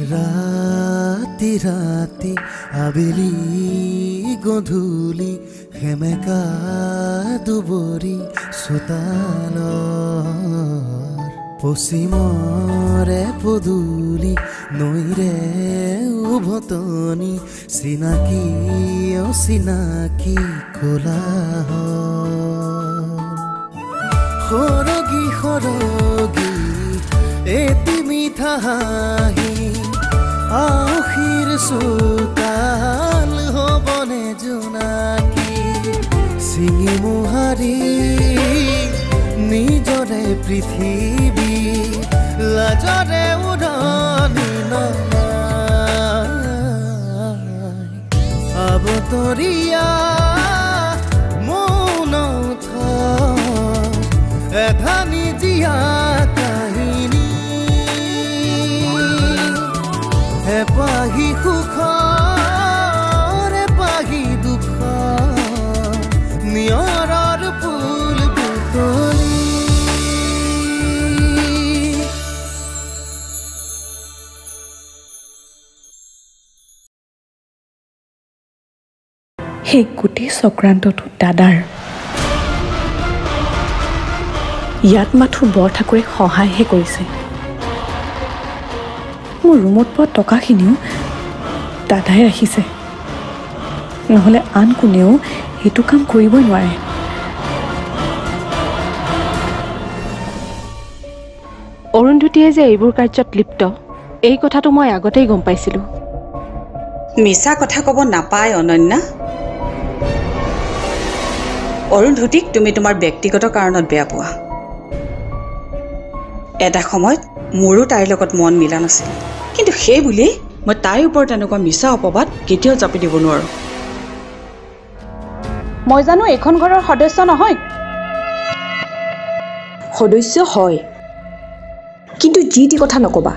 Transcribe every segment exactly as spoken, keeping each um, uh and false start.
राति राति आबेली गधूली हेमेका दुबरी सुताल पश्चिमरे पदूली नईरे उभतनी चिनाकी अचिनाकी कोला सरगी सरगी एति मिठा हाही आखिर सुताल हबने जुनाकी सिंगी मुहारी निजरे पृथ्वी लाजरे उड़ानी अब तोरिया मन एधानी जिया कहनी हे पाही सुख रे पाही दुख नियर फूल बुतनी সেই গোটেই চক্ৰান্তটো দাদাৰ। ইয়াত মাথো বৰ ঠাকুৰে সহায়হে কৰিছে। মোৰ ৰুমত পোৱা টকাখিনিও দাদাই ৰাখিছে, নহ'লে আন কোনেও এইটো কাম কৰিবই নোৱাৰে। অৰুন্ধতীয়ে যে এইবোৰ কাৰ্যত লিপ্ত এই কথাটো মই আগতেই গম পাইছিলোঁ। মিছা কথা ক'ব নাপায় অনন্যা। অৰুন্ধতীক তুমি তোমাৰ ব্যক্তিগত কাৰণত বেয়া পোৱা। এটা সময়ত মোৰো তাইৰ লগত মন মিলা নাছিল, কিন্তু সেই বুলি মই তাইৰ ওপৰত এনেকুৱা মিছা অপবাদ কেতিয়াও জাপি দিব নোৱাৰোঁ। মই জানো এইখন ঘৰৰ সদস্য নহয়। সদস্য হয়, কিন্তু যি টি কথা নকবা।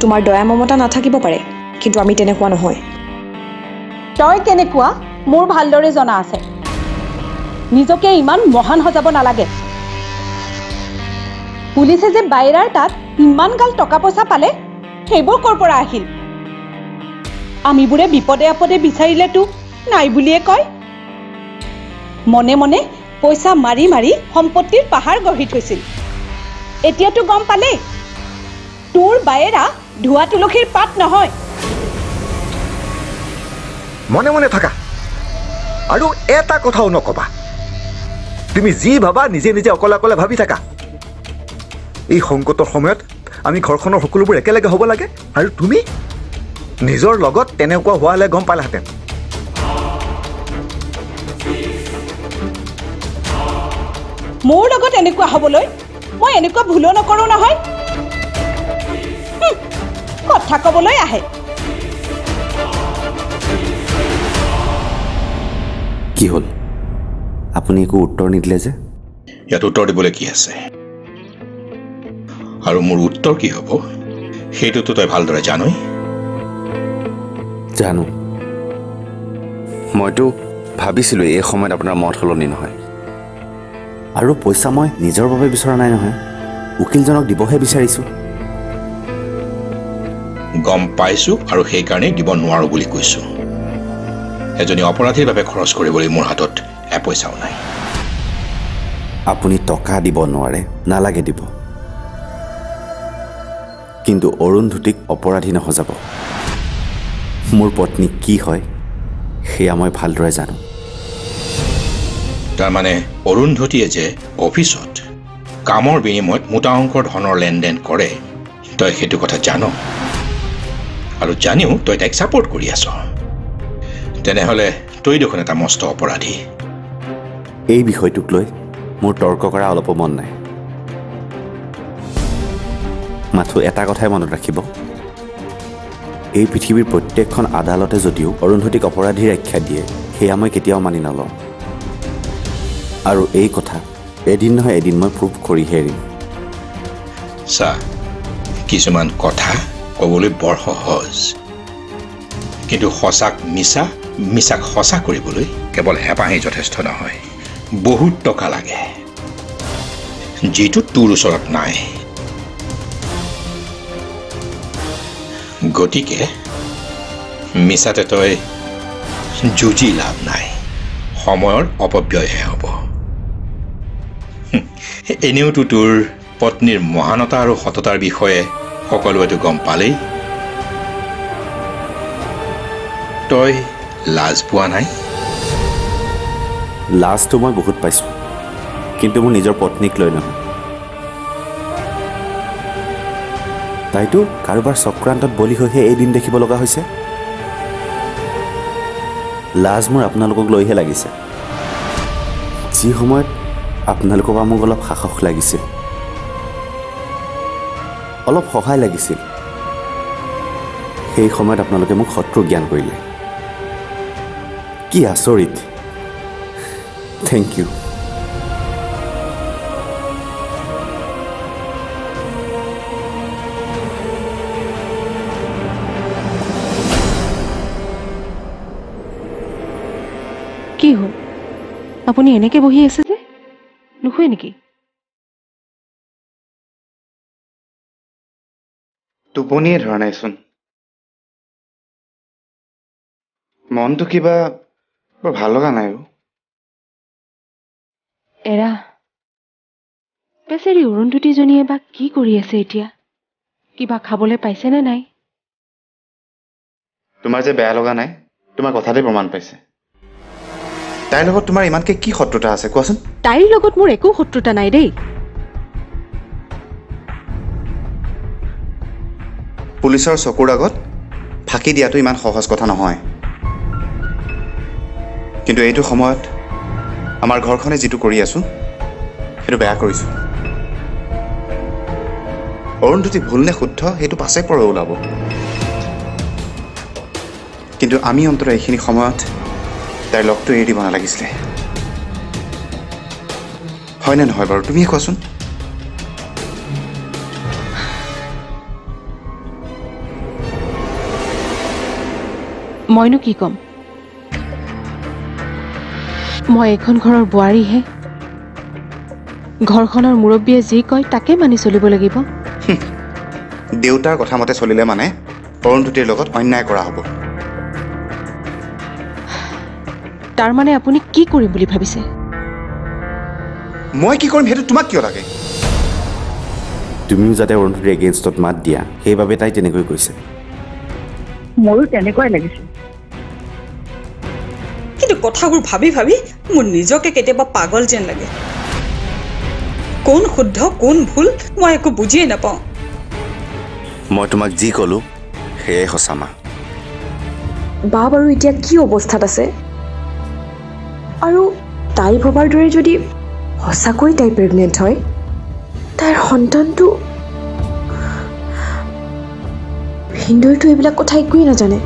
তোমাৰ দয়া মমতা নাথাকিব পাৰে, কিন্তু আমি তেনেকুৱা নহয়। তই কেনেকুৱা মোৰ ভালদৰে জনা আছে। নিজকে ইমান মহান হজাব নালাগে। পুলিশে যে বাইরার তাত ইমান গাল টকা পয়সা পালে সেইবোৰ কৰ পৰা আহিল? আমিবোৰে বিপদে আপদে বিচাৰিলেতো নাই বুলিয়ে কয়। মনে মনে পয়সা মাৰি মাৰি সম্পত্তিৰ পাহাৰ গঢ়ি থৈছিল। এতিয়াতো গম পালে তোৰ বাইৰা ধুৱা তুলসীৰ পাত নহয়। মনে মনে থাকা আৰু এটা কথাও নকবা। তুমি যি ভাবা নিজে নিজে অকলে অকলে ভাবি থাকা। এই সংকটৰ সময়ত আমি ঘৰখনৰ সকলোবোৰ একেলগে হ'ব লাগে, আৰু তুমি নিজৰ লগত তেনেকুৱা হোৱালে গম পালাহেঁতেন। মোৰ লগত এনেকুৱা হ'বলৈ মই এনেকুৱা ভুলো নকৰোঁ নহয়। কথা ক'বলৈ আহে। কি হল আপুনি একো উত্তৰ নিদিলে যে? ইয়াত উত্তৰ দিবলৈ কি আছে? আৰু মোৰ উত্তৰ কি হ'ব সেইটোতো তই ভালদৰে জানই। জানো। মইতো ভাবিছিলোঁ এই সময়ত আপোনাৰ মত সলনি নহয়, আৰু পইচা মই নিজৰ বাবে বিচৰা নাই নহয়, উকিলজনক দিবহে বিচাৰিছোঁ। গম পাইছোঁ, আৰু সেইকাৰণে দিব নোৱাৰোঁ বুলি কৈছোঁ। এজনী অপরাধীর বাবে খরচ কৰিবলৈ মোৰ হাতত এপইচাও নাই। আপুনি টকা দিব নোৱাৰে, নালাগে দিব, কিন্তু অৰুন্ধতীক অপরাধী নহজাব। মোৰ পত্নী কি হয় সেয়া মই ভালদৰে জানো। তাৰ মানে অৰুন্ধতীয়ে যে অফিসত কামৰ বিনিময়ত মোটা অংকৰ ধনৰ লেনদেন কৰে, তই সেইটো কথা জান, আৰু জানিও তই তাইক সাপোর্ট কৰি আছ। তেনেহলে তই দেখোন এটা মস্ত অপরাধী। এই বিষয়টোক লৈ মোৰ তৰ্ক কৰা অলপ মন নাই। মাথো এটা কথাই মনত ৰাখিব, এই পৃথিৱীৰ প্ৰত্যেকখন আদালতে যদিও অৰুন্ধতীক অপৰাধী আখ্যা দিয়ে সেয়া মই কেতিয়াও মানি নলওঁ, আৰু এই কথা এদিন নহয় এদিন মই প্ৰুভ কৰিহে এৰিম। চা, কিছুমান কথা ক'বলৈ বৰ সহজ, কিন্তু সঁচাক মিছা মিছাক সঁচা কৰিবলৈ কেৱল হেঁপাহেই যথেষ্ট নহয়, বহুত টকা লাগে, যিটো তোৰ ওচৰত নাই। गति के मिसाते तय जुझी लाभ ना समय अपव्यय हम एने तोर पत्नीर महानता और सततार विषय सकोए तो गम पाले तय लाज पा ना लाज तो मैं बहुत पासी किंतु मोर निजर पत्नीक लय ना ताइतो कारोबार चक्रांत बलि होहे ए दिन देखिब लगा होइसे लाज मोर अपना लोगक लयहे लागिसे जी समय अपना लोगक आमु गलप खाखख लागिसे अलप सहाय लागिसे সেই সময়ত আপোনালোকে মোক শত্ৰু জ্ঞান কৰিলে কি আচৰিত থ্যাংক ইউ কি হল আপুনি এনেকে বহি আছে যে নুখুৱে নেকি টোপনিয়ে ধৰা নাইছোন मन तो क्या भल लगा ना एरा बेचेरी अरुंधती जनिए बा की करी आछे एतिया किबा खाबले पाइसे ने नाई तुमार जे बेया लगा नाई तुमार कथाते प्रमाण पाइसे ताइर लगत तुमार इमानके की शत्रुता आछे कोवाचोन ताइर लगत मोर एको शत्रुता नाई देई पुलिसर चकुर आगत फाकी दियातो इमान सहज कथा नहय किन्तु एतु समयत आमार घरखने जितु करि आछो हेतु बेया करिछु अरुंधती भूल ने शुद्ध हेतु पासे परे ओलाबो किन्तु आमी अन्तरे एखिनि समयत ताइर लगतो एरि बना लागिसले हय ने নহয় বাৰু তুমি কোৱাচোন मयनो की कम मैं एखन घर बुआरी हे घर मुरब्बीये जी कय ताके मानि चलिब लागिब देउतार कथा मते चलिले माने अरुंधतीर लगत अन्याय करा हबो तार माने आपुनी की करिम बुली भाबिसे मैं की करिम हेतु तुमाक किय लागे तुमिओ जाते अरुंधतीर एगेन्स्टत मात दिया हेबाबे ताई तेनेকৈ কৈছে मोरो तेनेকৈ लागिছে कथाबुर भाभी भाभी मोर निजके केतेबा पागल जेन लगे कोन शुद्ध कोन भूल मैं एको बुझिए ना पाऊँ मैं तुमक जी कलो हे हसामा बाब आरो इतिया की अवस्थात आछे आरो ताई भबार दरे जदि हसाकय ताई प्रेगनेंट हय तार हन्तानटु हिन्दुइटु एबिला कथा एकुइ ना जाने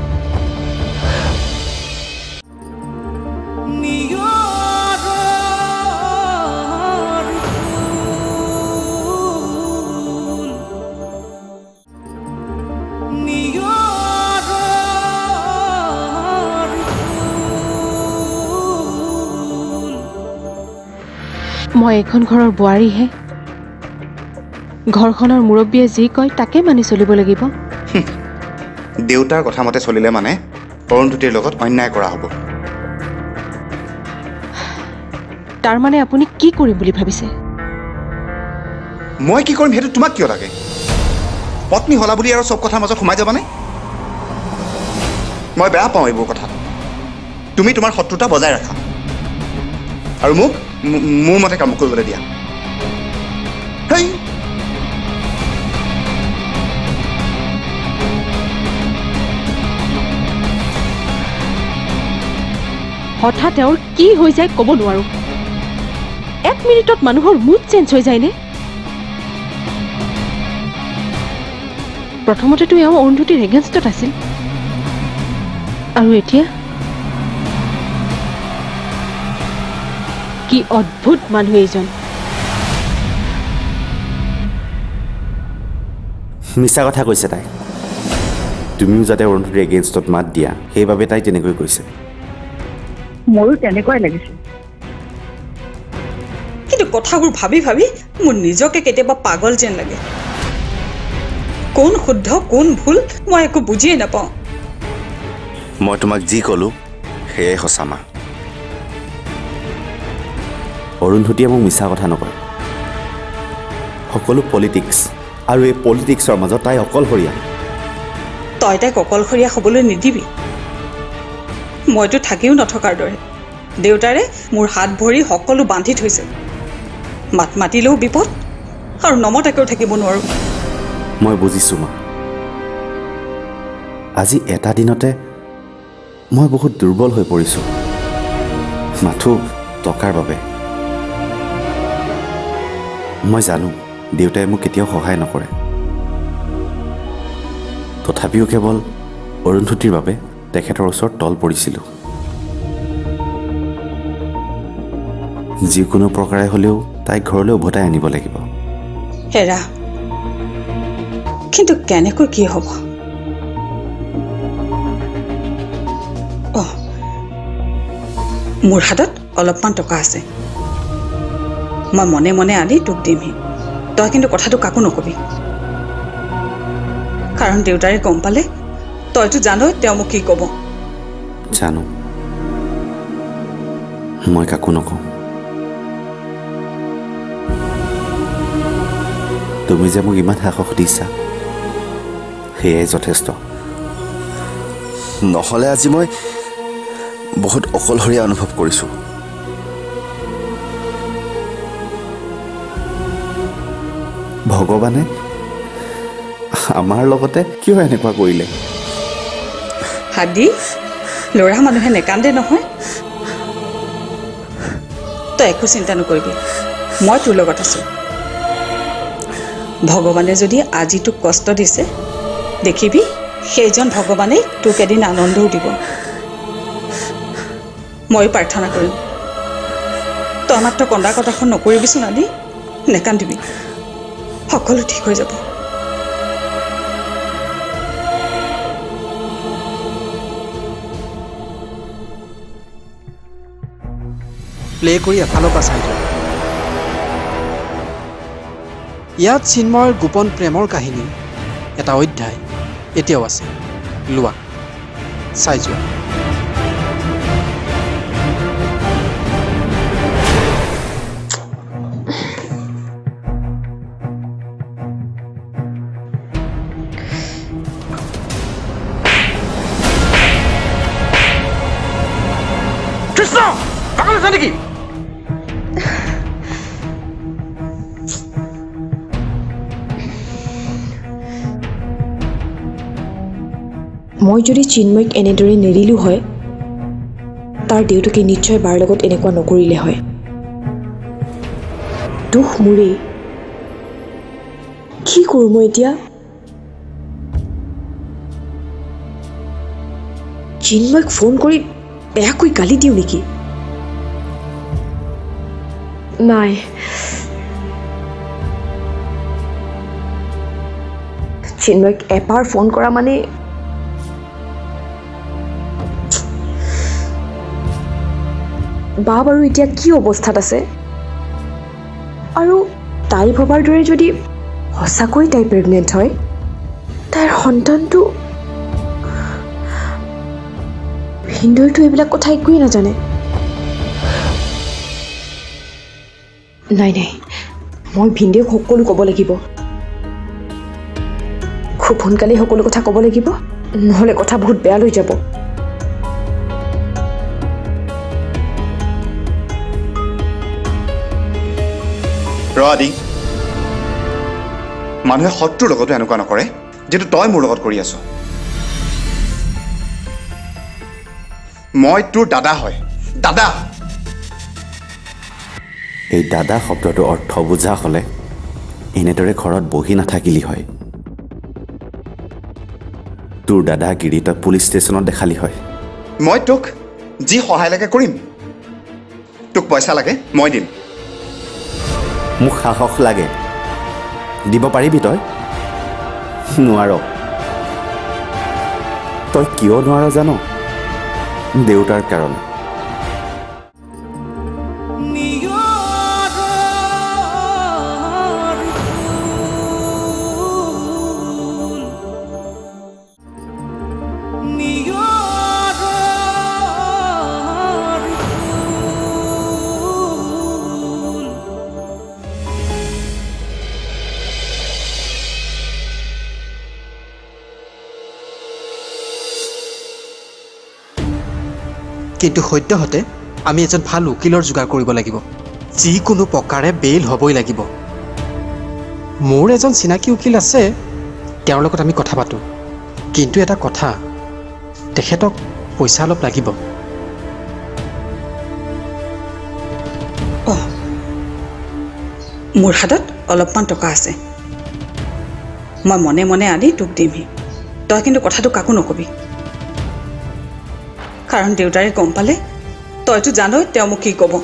मैं एखन घर बुआरी हे घर मुरब्बीये जी कय ताके मानि चलिब लागिब देउतार कथा मते चलिले माने अरुंधतीर लगत अन्याय करा हबो तार माने आपुनी की करिम बुली भाबिसे मैं की करिम हेतु तुमाक किय लागे पत्नी होला बुली आरो सब कथा मजत खमाय जाबाने मैं बेया पाऊ एबो कथा तुमी तुमार शत्रुता बजाय राखा आरो मुक मोर मते काम कर दिया हठात की हो जाए कब नो एक मिनट मानुहर मूड चेन्ज हो जाए प्रथमते तो अरुंधतीर एगेन्स्टत आछिल आरो एतिया কি অদ্ভুত মানুহ এজন মিছা কথা কৈছে তাই তুমিও যাতে অৰুণৰ এগেইনষ্টত মাত দিয়া হেইভাবে তাই তেনেকৈ কৈছে মোৰো তেনেকৈ লাগিছে কিন্তু কথাবোৰ ভাবি ভাবি মোৰ নিজকে কেতিয়াবা পাগল যেন লাগে कौन शुद्ध कौन भूल मैं एक बुझिए नपा मैं तुमक जी कलो हे हसा माँ अरुंधतिये मोक मिसा कथा नकय सकलो पलिटिक्स और पलिटिक्सर मजत तई अकलशरिया तय तक अकलशरिया हबले निदिबी मैं तो थाकियो नथकार दरे देउतारे मोर हाथ भरी सकलो बांधि थैसे मात मातिलेओ विपद और नमताकेओ थाकिब नोवारो मैं बुझिसु माँ আজি एटा दिनते मैं बहुत दुर्बल हो परिसु माथो टकार बाबे मैं जानू देउताय मो केतियो सहाय नकरे तथापिओ केवल अरुंधतिर बाबे तेखेतर ओसर तल परिसिलु जिकोनो प्रकारे हलेओ ताई घरले उभताय आनिब लागिब हेरा किन्तु केनेको की हब मोर हाथत अलपमान टका आछे मैं मने मने आनी तुक दिमी तई किन्तु कथाटो काको नकबि कारण देउतारे गम पाले तई तो जानय तेओ मो की कब जानो मैं काको नकौ तुमि जे मोक इमान हाखख दिसा ये जथेष्ट नहले आज मैं बहुत अकलहरिया अनुभव करिसु भगवाने आमार लगते क्यों एनेका करिले हादी लड़ा मानुहे नेकांदे नहय तई एकु चिंता नकरिबि मैं तोर लगत आसु भगवाने जदि आजि तोक कष्ट दिसे देखिबी सेइजन भगवाने तोक एदिन आनंद दिब मैं प्रार्थना करिम तई मात्र कन्दा कथाखन नकरिबिसुन आदि नेकान्दिबि सकलो ठीक हो जाब प्ले करि एफाल पा साइड यात चिन्मयर गोपन प्रेमर कहानी एटा अध्याय एतियाओ आछे लुआ चाइ जोआ कृष्ण पागल आछा नेकि मैं जो चिन्मयक एनेदरे नेरिलु हय तार देउटके निश्चय बार लगत एनेका नकरिले हय दुख मुरे की करूँ मैं एतिया चिन्मयक फोन करि बेयाकै गाली दिउ नेकि नाइ चिन्मयक एपार फोन करा माने बाबारू इतिया की अवस्थात आछे आरो ताई भबार दरे जदि हसाकै ताई प्रेगनेंट हय तार हन्तानटु हिन्दुइटु एबिला कथा एकैय ना जाने नाइ नाइ मोर भिन्दे हकलु कब লাগিব खूब हुनकाले हकलु कथा कब লাগিব নহले कथा बहुत बेया লৈ যাব रदि मानुहे शत्रु लगतो एनेका नकरे जेतु तय मोर लगत करि आछो मय तोर दादा हय दादा ए दादा शब्दटो अर्थ बुझा हले इनेदरे घरत बहि नाथाकिली हय तोर दादा गिरिता पुलिस स्टेशनत देखाली हय मय तोक जी सहाय लागे करिम तोक पैसा लागे मय दिम मुख साहस लागे দিব পাৰিবি তই নোৱাৰ তই কিয় নোৱাৰ জানো দেউতাৰ কাৰণ किन्तु सद्यहते आमि एजन ভাল উকিলৰ যোগাৰ কৰিব লাগিব। যিকোনো প্ৰকাৰে বেল হ'বই লাগিব। মোৰ এজন চিনাকি উকিল আছে, তেওঁৰ লগত আমি কথা পাতো। কিন্তু এটা কথা, তেখেতক পইচা অলপ লাগিব। অ মোৰ হাতত অলপমান টকা আছে, মই মনে মনে আনি তোক দিমহি। তই কিন্তু কথাটো কাকো নকবি, কাৰণ দেউতাৰে গম পালে তইতো জানই তেওঁ মোক কি ক'ব।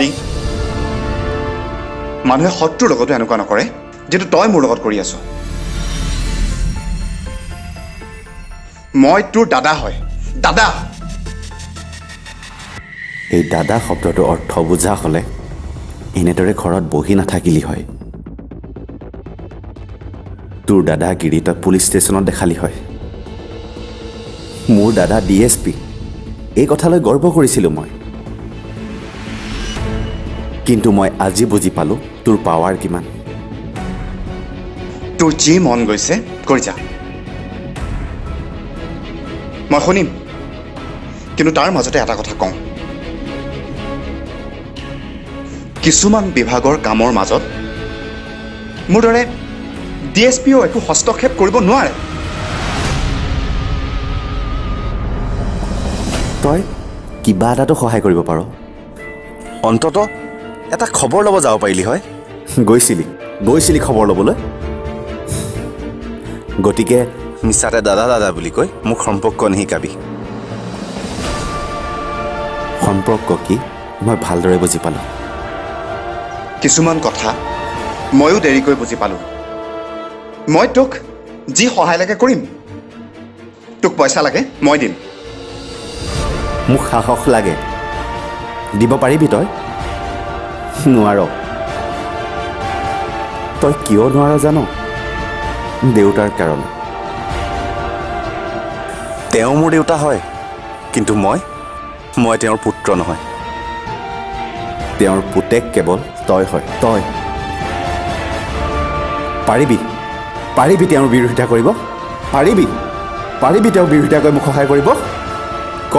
रि मानुहे शत्रुर लगतो एनेकुवा नकरे जेतु तय मोर लगत करि आछो। মই তোৰ দাদা হয়। দাদা এই দাদা শব্দটো অর্থ বুঝা হলে এনেদৰে ঘৰত বহি নাথাকিলি হয়। তোৰ দাদা গিৰিটা পুলিচ ষ্টেচনত দেখালি হয়। মোৰ দাদা ডিএসপি, এই কথালৈ গর্ব কৰিছিলো মই। किन्तु मैं आज बुझी पालो तोर पावार किमान। तोर जी मन गईसे करि जा, मैं शुनिम। किन्तु तार मजते एटा कथा कम, किसुमान विभागर कामर मजत मोर दरे डिएसपिओ एकु हस्तक्षेप करिब नोवारे। तय किबा एटा तो सहाय करिब पारो, अन्तत এটা খবৰ লব যাব পাৰিলি হয়। গৈছিলি গৈছিলি খবৰ লবলৈ। গতিকে মিছাতে দাদা দাদা বুলি কৈ মোক সম্পৰ্ক নিহিকাবি। সম্পৰ্ক কি মই ভালদৰে বুজি পালো। কিছুমান কথা ময়ো দেৰিকৈ বুজি পালো। মই তোক যি সহায় লাগে কৰিম। তোক পইচা লাগে মই দিম। মোক সাহস লাগে, দিব পাৰিবি তই? নোৱাৰ। তই কিয় নোৱাৰ জানো? দেউতাৰ কাৰণ। তেওঁ মোৰ দেউতা হয়, কিন্তু মই মই তেওঁৰ পুত্ৰ নহয়। তেওঁৰ পুতেক কেৱল তই হয়। তই পাৰিবি পাৰিবি তেওঁৰ বিৰোধিতা কৰিব? পাৰিবি পাৰিবি তেওঁৰ বিৰোধিতা কৰি মোক সহায় কৰিব? ক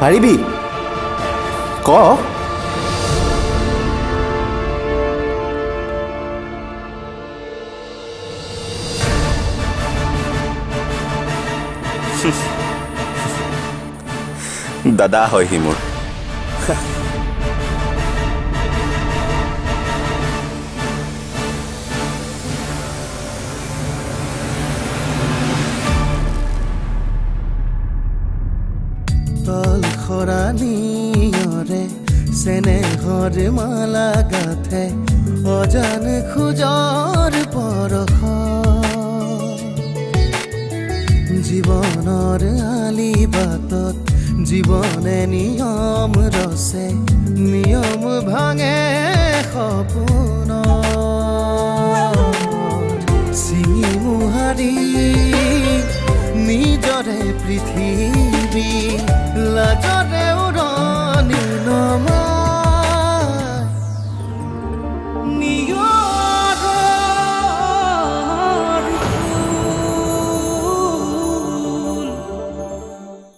পাৰিবি? ক दादा है ही मोर। सेने घर माला गाथे अजान खुजार परख जीवनर आली बातत जीवने नियम रसे नियम भांगे सपन सिंगी मुहारी निजरे पृथ्वी लाजरे